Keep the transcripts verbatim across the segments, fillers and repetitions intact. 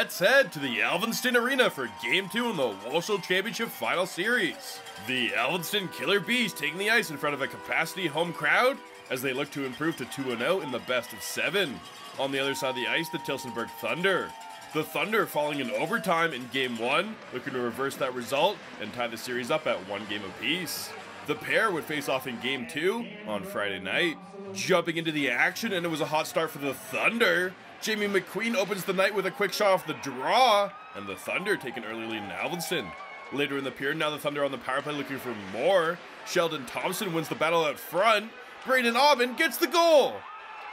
Let's head to the Alvinston Arena for Game two in the WOSHL Championship Final Series. The Alvinston Killer Bees taking the ice in front of a capacity home crowd as they look to improve to two and oh in the best of seven. On the other side of the ice, the Tillsonburg Thunder. The Thunder falling in overtime in Game one, looking to reverse that result and tie the series up at one game apiece. The pair would face off in Game two on Friday night. Jumping into the action, and it was a hot start for the Thunder. Jamie McQueen opens the night with a quick shot off the draw, and the Thunder take an early lead in Alvinston. Later in the period, now the Thunder on the power play looking for more. Sheldon Thompson wins the battle out front. Braden Aubin gets the goal.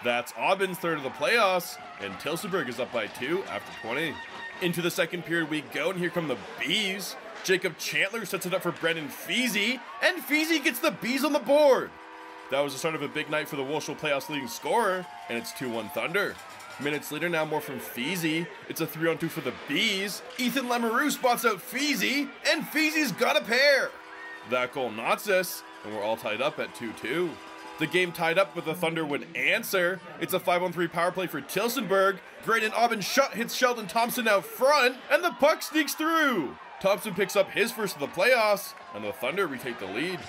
That's Aubin's third of the playoffs, and Tillsonburg is up by two after twenty. Into the second period we go, and here come the Bees. Jacob Chandler sets it up for Brendan Feezy, and Feezy gets the Bees on the board. That was the start of a big night for the WOSHL playoffs leading scorer, and it's two one Thunder. Minutes later, now more from Feezy. It's a three on two for the Bees. Ethan Lamoureux spots out Feezy, and Feezy's got a pair. That goal knots us, and we're all tied up at two two. The game tied up, but the Thunder would answer. It's a five on three power play for Tillsonburg. Braden Aubin's shot hits Sheldon Thompson out front, and the puck sneaks through. Thompson picks up his first of the playoffs, and the Thunder retake the lead.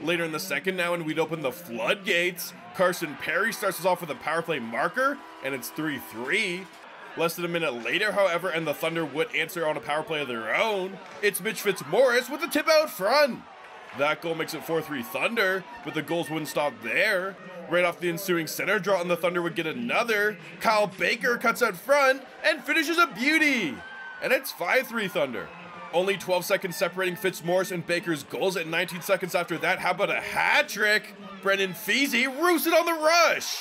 Later in the second now, and we'd open the floodgates. Carson Perry starts us off with a power play marker, and it's three three. Less than a minute later, however, and the Thunder would answer on a power play of their own. It's Mitch Fitzmaurice with a tip out front. That goal makes it four three Thunder, but the goals wouldn't stop there. Right off the ensuing center draw, and the Thunder would get another. Kyle Baker cuts out front and finishes a beauty. And it's five three Thunder. Only twelve seconds separating Fitzmaurice and Baker's goals, and nineteen seconds after that, how about a hat trick? Brendan Feezy roosted on the rush.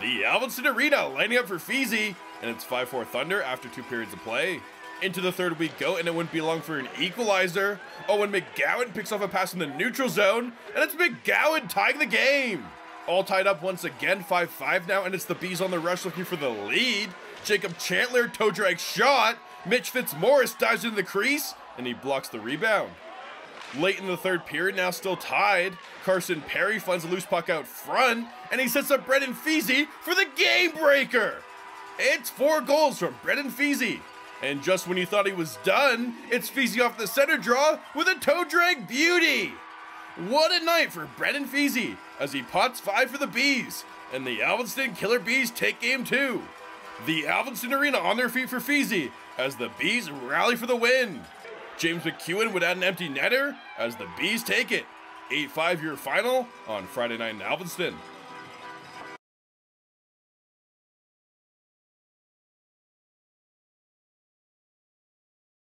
The Alvinston Arena lining up for Feezy, and it's five four Thunder after two periods of play. Into the third we go, and it wouldn't be long for an equalizer. Owen McGowan picks off a pass in the neutral zone, and it's McGowan tying the game. All tied up once again, five five now, and it's the Bees on the rush looking for the lead. Jacob Chandler toe drag shot. Mitch Fitzmaurice dives into the crease, and he blocks the rebound. Late in the third period, now still tied, Carson Perry finds a loose puck out front, and he sets up Brendan Feezy for the game breaker. It's four goals from Brendan Feezy. And just when you thought he was done, it's Feezy off the center draw with a toe drag beauty. What a night for Brendan Feezy as he pots five for the Bees, and the Alvinston Killer Bees take game two. The Alvinston Arena on their feet for Feezy as the Bees rally for the win. James McEwen would add an empty netter as the Bees take it. eight five your final on Friday night in Alvinston.